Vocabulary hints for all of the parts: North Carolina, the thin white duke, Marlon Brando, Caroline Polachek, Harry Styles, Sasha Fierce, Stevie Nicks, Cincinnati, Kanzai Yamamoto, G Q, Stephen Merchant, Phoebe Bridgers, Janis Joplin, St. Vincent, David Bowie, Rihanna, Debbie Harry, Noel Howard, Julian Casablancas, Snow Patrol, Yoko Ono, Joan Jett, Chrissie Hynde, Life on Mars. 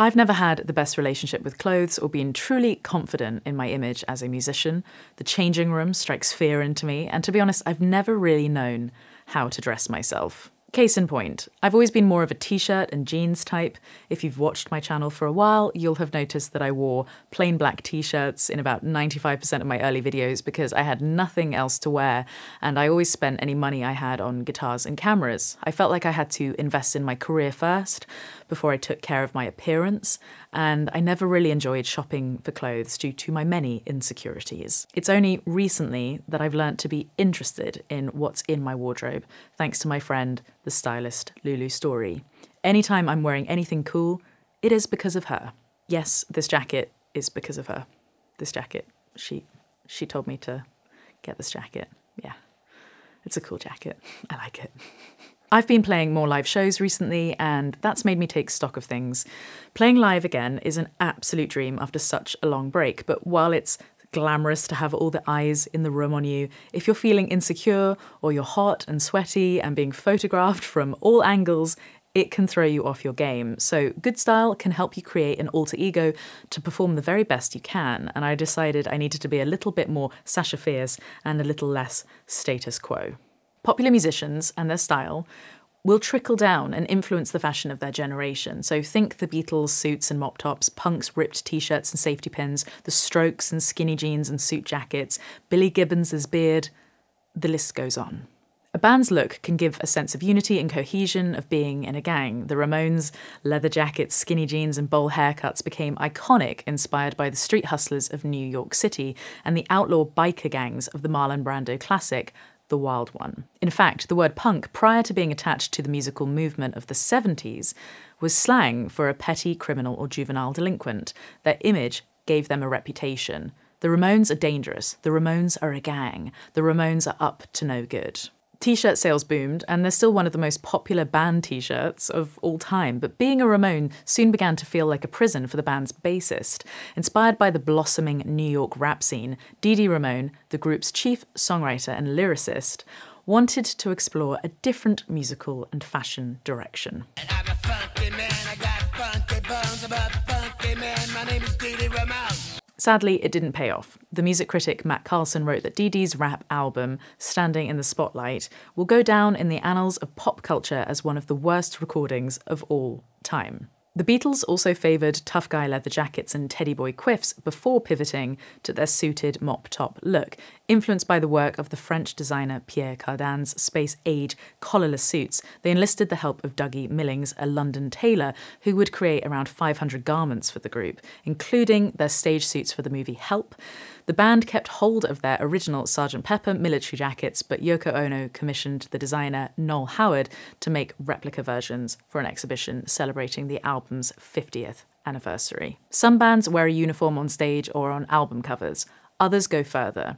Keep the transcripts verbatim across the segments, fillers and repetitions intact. I've never had the best relationship with clothes or been truly confident in my image as a musician. The changing room strikes fear into me, and to be honest, I've never really known how to dress myself. Case in point, I've always been more of a t-shirt and jeans type. If you've watched my channel for a while, you'll have noticed that I wore plain black t-shirts in about ninety-five percent of my early videos because I had nothing else to wear, and I always spent any money I had on guitars and cameras. I felt like I had to invest in my career first before I took care of my appearance, and I never really enjoyed shopping for clothes due to my many insecurities. It's only recently that I've learned to be interested in what's in my wardrobe, thanks to my friend, the stylist Lulu Story. Anytime I'm wearing anything cool, it is because of her. Yes, this jacket is because of her. This jacket, she, she told me to get this jacket, yeah. It's a cool jacket, I like it. I've been playing more live shows recently, and that's made me take stock of things. Playing live again is an absolute dream after such a long break, but while it's glamorous to have all the eyes in the room on you, if you're feeling insecure or you're hot and sweaty and being photographed from all angles, it can throw you off your game. So good style can help you create an alter ego to perform the very best you can, and I decided I needed to be a little bit more Sasha Fierce and a little less status quo. Popular musicians and their style will trickle down and influence the fashion of their generation. So think the Beatles, suits and mop tops, punks, ripped t-shirts and safety pins, the Strokes and skinny jeans and suit jackets, Billy Gibbons' beard, the list goes on. A band's look can give a sense of unity and cohesion of being in a gang. The Ramones, leather jackets, skinny jeans and bowl haircuts became iconic, inspired by the street hustlers of New York City and the outlaw biker gangs of the Marlon Brando classic, The Wild One. In fact, the word punk, prior to being attached to the musical movement of the seventies, was slang for a petty criminal or juvenile delinquent. Their image gave them a reputation. The Ramones are dangerous. The Ramones are a gang. The Ramones are up to no good. T-shirt sales boomed, and they're still one of the most popular band t-shirts of all time, but being a Ramone soon began to feel like a prison for the band's bassist. Inspired by the blossoming New York rap scene, Dee Dee Ramone, the group's chief songwriter and lyricist, wanted to explore a different musical and fashion direction. And I'm a funky man, I got funky bones, I'm a funky man, my name is Dee Dee Ramone. Sadly, it didn't pay off. The music critic Matt Carlson wrote that Dee Dee's rap album, Standing in the Spotlight, will go down in the annals of pop culture as one of the worst recordings of all time. The Beatles also favoured tough guy leather jackets and teddy boy quiffs before pivoting to their suited mop-top look, influenced by the work of the French designer Pierre Cardin's space age collarless suits. They enlisted the help of Dougie Millings, a London tailor, who would create around five hundred garments for the group, including their stage suits for the movie Help. The band kept hold of their original Sergeant Pepper military jackets, but Yoko Ono commissioned the designer Noel Howard to make replica versions for an exhibition celebrating the album's fiftieth anniversary. Some bands wear a uniform on stage or on album covers. Others go further.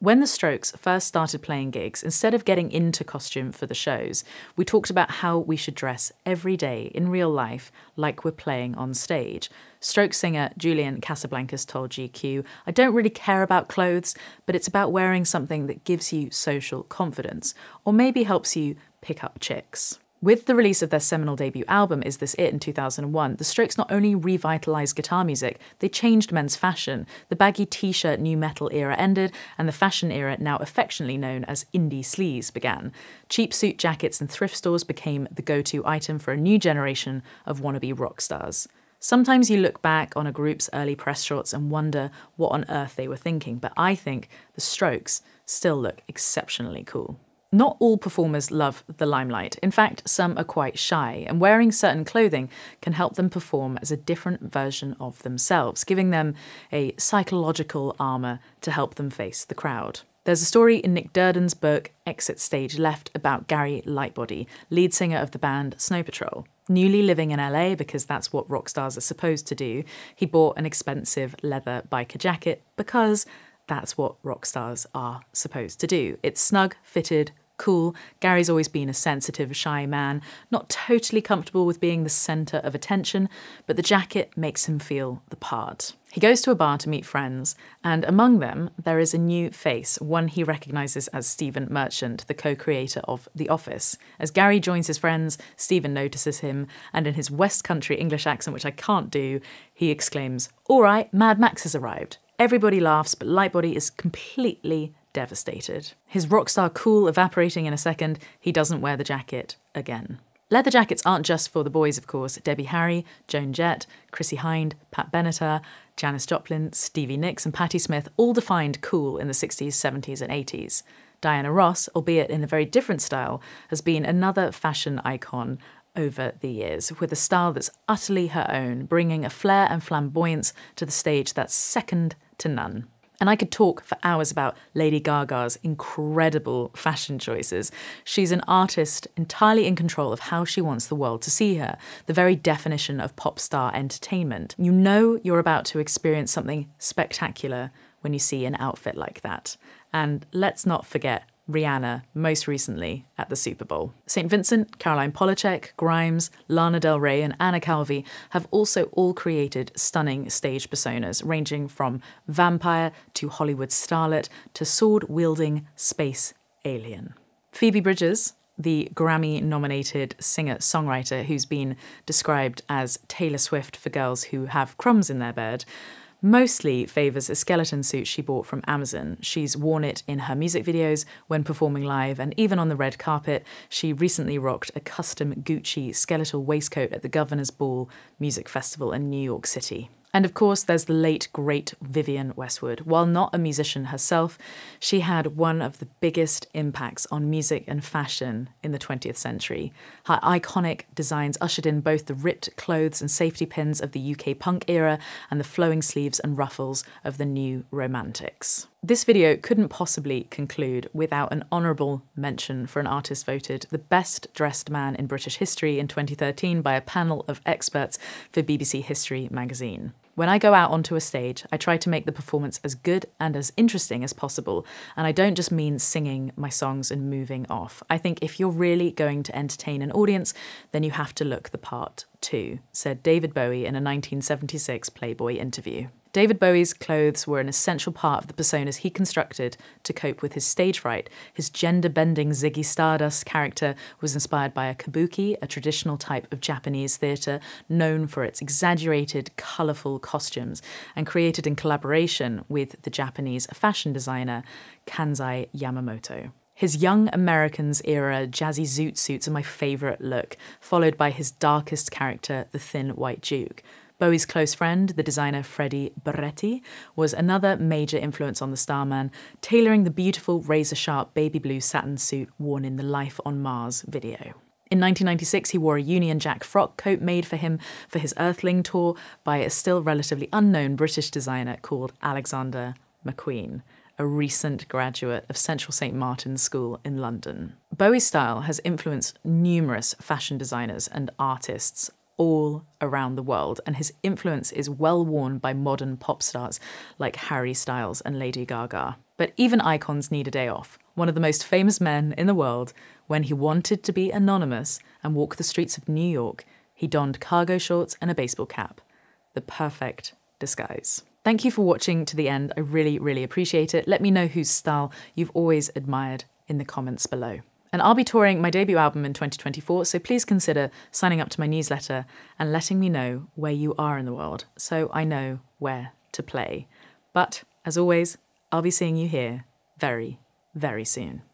When the Strokes first started playing gigs, instead of getting into costume for the shows, we talked about how we should dress every day in real life like we're playing on stage. Strokes singer Julian Casablancas told G Q, "I don't really care about clothes, but it's about wearing something that gives you social confidence, or maybe helps you pick up chicks." With the release of their seminal debut album, Is This It, in two thousand one, the Strokes not only revitalised guitar music, they changed men's fashion. The baggy t-shirt nu metal era ended, and the fashion era, now affectionately known as indie sleaze, began. Cheap suit jackets and thrift stores became the go-to item for a new generation of wannabe rock stars. Sometimes you look back on a group's early press shots and wonder what on earth they were thinking, but I think the Strokes still look exceptionally cool. Not all performers love the limelight. In fact, some are quite shy, and wearing certain clothing can help them perform as a different version of themselves, giving them a psychological armour to help them face the crowd. There's a story in Nick Durden's book, Exit Stage Left, about Gary Lightbody, lead singer of the band Snow Patrol. Newly living in L A, because that's what rock stars are supposed to do, he bought an expensive leather biker jacket because that's what rock stars are supposed to do. It's snug, fitted, cool. Gary's always been a sensitive, shy man, not totally comfortable with being the centre of attention, but the jacket makes him feel the part. He goes to a bar to meet friends, and among them there is a new face, one he recognises as Stephen Merchant, the co-creator of The Office. As Gary joins his friends, Stephen notices him, and in his West Country English accent, which I can't do, he exclaims, "All right, Mad Max has arrived." Everybody laughs, but Lightbody is completely devastated. His rock star cool evaporating in a second, he doesn't wear the jacket again. Leather jackets aren't just for the boys, of course. Debbie Harry, Joan Jett, Chrissie Hynde, Pat Benatar, Janis Joplin, Stevie Nicks and Patti Smith all defined cool in the sixties, seventies and eighties. Diana Ross, albeit in a very different style, has been another fashion icon over the years, with a style that's utterly her own, bringing a flair and flamboyance to the stage that's second to none. And I could talk for hours about Lady Gaga's incredible fashion choices. She's an artist entirely in control of how she wants the world to see her, the very definition of pop star entertainment. You know you're about to experience something spectacular when you see an outfit like that. And let's not forget Rihanna, most recently at the Super Bowl. Saint Vincent, Caroline Polachek, Grimes, Lana Del Rey and Anna Calvi have also all created stunning stage personas, ranging from vampire to Hollywood starlet to sword-wielding space alien. Phoebe Bridgers, the Grammy-nominated singer-songwriter who's been described as Taylor Swift for girls who have crumbs in their bed, mostly favours a skeleton suit she bought from Amazon. She's worn it in her music videos, when performing live, and even on the red carpet. She recently rocked a custom Gucci skeletal waistcoat at the Governor's Ball Music Festival in New York City. And of course, there's the late, great Vivienne Westwood. While not a musician herself, she had one of the biggest impacts on music and fashion in the twentieth century. Her iconic designs ushered in both the ripped clothes and safety pins of the U K punk era and the flowing sleeves and ruffles of the new romantics. This video couldn't possibly conclude without an honourable mention for an artist voted the best dressed man in British history in twenty thirteen by a panel of experts for B B C History magazine. When I go out onto a stage, I try to make the performance as good and as interesting as possible, and I don't just mean singing my songs and moving off. I think if you're really going to entertain an audience, then you have to look the part too, said David Bowie in a nineteen seventy-six Playboy interview. David Bowie's clothes were an essential part of the personas he constructed to cope with his stage fright. His gender-bending Ziggy Stardust character was inspired by a kabuki, a traditional type of Japanese theatre known for its exaggerated, colourful costumes, and created in collaboration with the Japanese fashion designer Kanzai Yamamoto. His Young Americans-era jazzy zoot suits are my favourite look, followed by his darkest character, the Thin White Duke. Bowie's close friend, the designer Freddie Berretti, was another major influence on the starman, tailoring the beautiful razor-sharp baby blue satin suit worn in the Life on Mars video. In nineteen ninety-six, he wore a Union Jack frock coat made for him for his Earthling tour by a still relatively unknown British designer called Alexander McQueen, a recent graduate of Central Saint Martin's School in London. Bowie's style has influenced numerous fashion designers and artists all around the world, and his influence is well worn by modern pop stars like Harry Styles and Lady Gaga. But even icons need a day off. One of the most famous men in the world, when he wanted to be anonymous and walk the streets of New York, he donned cargo shorts and a baseball cap. The perfect disguise. Thank you for watching to the end. I really, really appreciate it. Let me know whose style you've always admired in the comments below. And I'll be touring my debut album in twenty twenty-four, so please consider signing up to my newsletter and letting me know where you are in the world, so I know where to play. But, as always, I'll be seeing you here very, very soon.